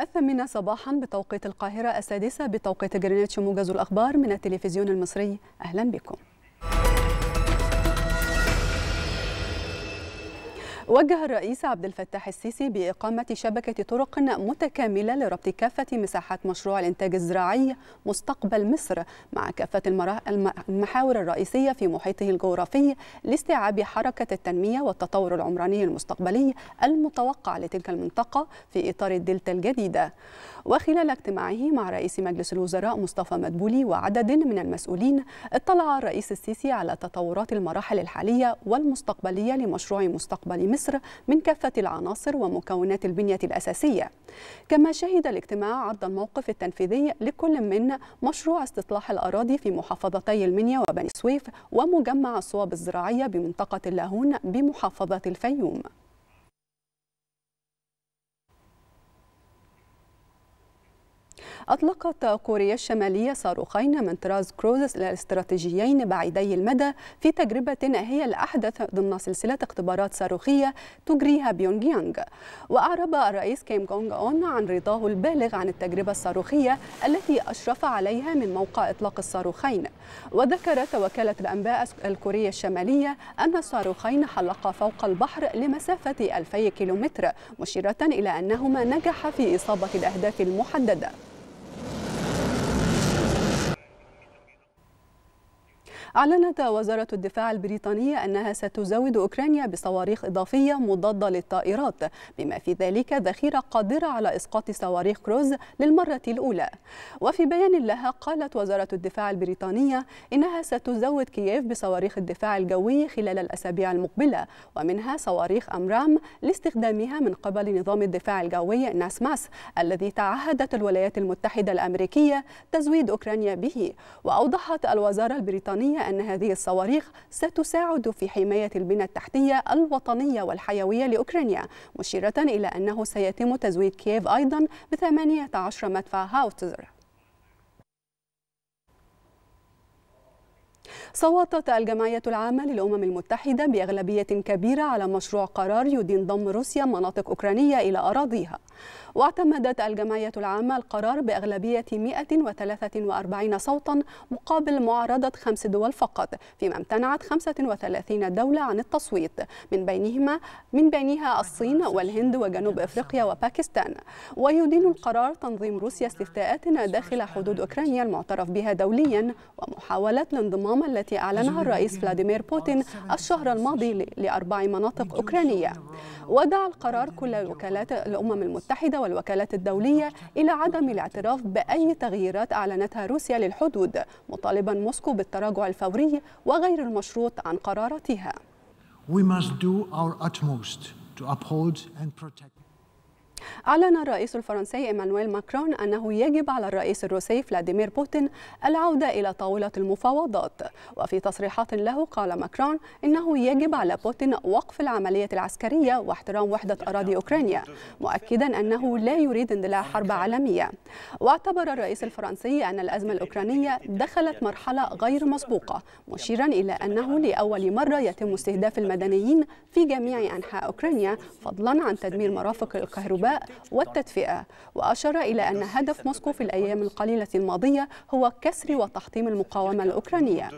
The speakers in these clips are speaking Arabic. الثامنة صباحا بتوقيت القاهرة، السادسة بتوقيت جرينتش. موجز الأخبار من التلفزيون المصري، أهلا بكم. وجه الرئيس عبد الفتاح السيسي بإقامة شبكة طرق متكاملة لربط كافة مساحات مشروع الإنتاج الزراعي مستقبل مصر مع كافة المحاور الرئيسية في محيطه الجغرافي لاستيعاب حركة التنمية والتطور العمراني المستقبلي المتوقع لتلك المنطقة في إطار الدلتا الجديدة. وخلال اجتماعه مع رئيس مجلس الوزراء مصطفى مدبولي وعدد من المسؤولين، اطلع الرئيس السيسي على تطورات المراحل الحالية والمستقبلية لمشروع مستقبل مصر من كافة العناصر ومكونات البنية الأساسية. كما شهد الاجتماع عرض الموقف التنفيذي لكل من مشروع استطلاح الأراضي في محافظتي المنيا وبني سويف ومجمع الصواب الزراعية بمنطقة اللاهون بمحافظة الفيوم. أطلقت كوريا الشمالية صاروخين من طراز كروز الاستراتيجيين بعيدي المدى في تجربة هي الأحدث ضمن سلسلة اختبارات صاروخية تجريها بيونج يانغ. وأعرب الرئيس كيم جونج اون عن رضاه البالغ عن التجربة الصاروخية التي أشرف عليها من موقع إطلاق الصاروخين. وذكرت وكالة الأنباء الكورية الشمالية أن الصاروخين حلقا فوق البحر لمسافة 2000 كيلومتر، مشيرة إلى أنهما نجحا في إصابة الأهداف المحددة. أعلنت وزارة الدفاع البريطانية أنها ستزود أوكرانيا بصواريخ إضافية مضادة للطائرات، بما في ذلك ذخيرة قادرة على إسقاط صواريخ كروز للمرة الأولى. وفي بيان لها قالت وزارة الدفاع البريطانية إنها ستزود كييف بصواريخ الدفاع الجوي خلال الأسابيع المقبلة، ومنها صواريخ أمرام لاستخدامها من قبل نظام الدفاع الجوي ناسماس الذي تعهدت الولايات المتحدة الأمريكية تزويد أوكرانيا به. وأوضحت الوزارة البريطانية أن هذه الصواريخ ستساعد في حماية البنى التحتية الوطنية والحيوية لأوكرانيا، مشيرة إلى أنه سيتم تزويد كييف أيضا ب18 مدفع هاوتزر. صوتت الجمعية العامة للأمم المتحدة بأغلبية كبيرة على مشروع قرار يدين ضم روسيا مناطق أوكرانية إلى أراضيها. واعتمدت الجمعية العامة القرار بأغلبية 143 صوتا مقابل معارضة 5 دول فقط، فيما امتنعت 35 دولة عن التصويت من بينها الصين والهند وجنوب أفريقيا وباكستان. ويدين القرار تنظيم روسيا استفتاءات داخل حدود أوكرانيا المعترف بها دوليا ومحاولة الانضمام التي أعلنها الرئيس فلاديمير بوتين الشهر الماضي ل4 مناطق أوكرانية. ودعا القرار كل وكالات الأمم المتحدة والوكالات الدولية إلى عدم الاعتراف بأي تغييرات أعلنتها روسيا للحدود، مطالبا موسكو بالتراجع الفوري وغير المشروط عن قراراتها. أعلن الرئيس الفرنسي إمانويل ماكرون أنه يجب على الرئيس الروسي فلاديمير بوتين العودة إلى طاولة المفاوضات. وفي تصريحات له قال ماكرون إنه يجب على بوتين وقف العملية العسكرية واحترام وحدة أراضي أوكرانيا، مؤكدا أنه لا يريد اندلاع حرب عالمية. واعتبر الرئيس الفرنسي أن الأزمة الأوكرانية دخلت مرحلة غير مسبوقة، مشيرا إلى أنه لأول مرة يتم استهداف المدنيين في جميع أنحاء أوكرانيا، فضلا عن تدمير مرافق الكهرباء والتدفئة. وأشار إلى أن هدف موسكو في الأيام القليلة الماضية هو كسر وتحطيم المقاومة الأوكرانية.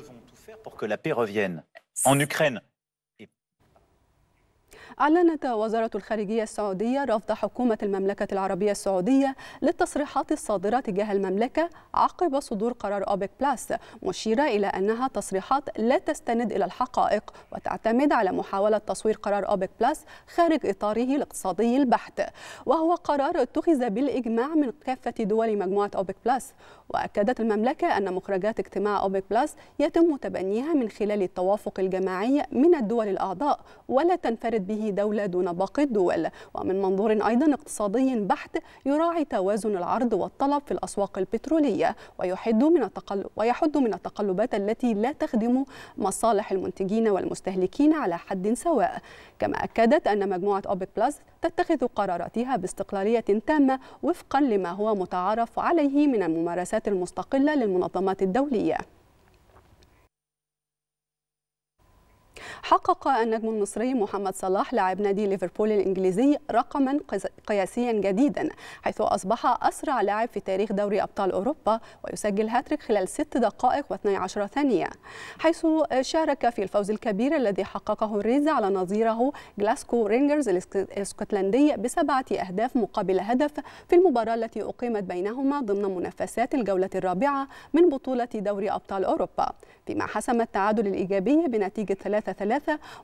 أعلنت وزارة الخارجية السعودية رفض حكومة المملكة العربية السعودية للتصريحات الصادرة تجاه المملكة عقب صدور قرار أوبك بلاس، مشيرة إلى أنها تصريحات لا تستند إلى الحقائق وتعتمد على محاولة تصوير قرار أوبك بلاس خارج إطاره الاقتصادي البحت، وهو قرار اتخذ بالإجماع من كافة دول مجموعة أوبك بلاس. وأكدت المملكة أن مخرجات اجتماع أوبك بلاس يتم تبنيها من خلال التوافق الجماعي من الدول الأعضاء، ولا تنفرد به دولة دون باقي الدول. ومن منظور أيضا اقتصادي بحت يراعي توازن العرض والطلب في الأسواق البترولية ويحد من التقلبات التي لا تخدم مصالح المنتجين والمستهلكين على حد سواء. كما أكدت أن مجموعة أوبك بلس تتخذ قراراتها باستقلالية تامة وفقا لما هو متعارف عليه من الممارسات المستقلة للمنظمات الدولية. حقق النجم المصري محمد صلاح لاعب نادي ليفربول الإنجليزي رقما قياسيا جديدا، حيث أصبح أسرع لاعب في تاريخ دوري أبطال أوروبا ويسجل هاتريك خلال 6 دقائق و12 ثانية، حيث شارك في الفوز الكبير الذي حققه الريدز على نظيره جلاسكو رينجرز الاسكتلندي ب7 أهداف مقابل هدف في المباراة التي أقيمت بينهما ضمن منافسات الجولة الرابعة من بطولة دوري أبطال أوروبا، فيما حسم التعادل الإيجابي بنتيجة 3-3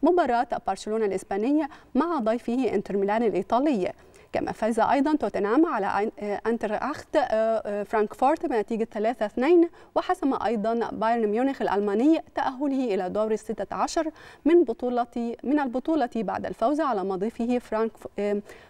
مباراة برشلونة الإسبانية مع ضيفه إنتر ميلان الإيطالي. كما فاز أيضا توتنهام على انتراخت فرانكفورت بنتيجة 3-2، وحسم أيضا بايرن ميونخ الألماني تأهله إلى دور ال16 من البطولة بعد الفوز على مضيفه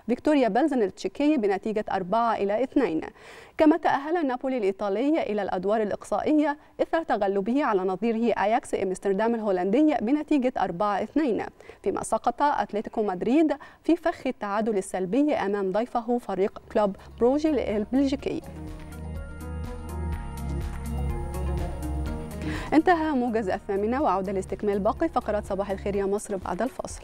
فيكتوريا بلزن التشيكي بنتيجة 4-2. كما تأهل نابولي الإيطالي إلى الأدوار الإقصائية إثر تغلبه على نظيره أياكس أمستردام الهولندي بنتيجة 4-2، فيما سقط أتلتيكو مدريد في فخ التعادل السلبي أمام ضيفه فريق كلوب بروجي البلجيكي. انتهى موجز الثامنة، وعودة لاستكمال باقي فقرات صباح الخير يا مصر بعد الفاصل.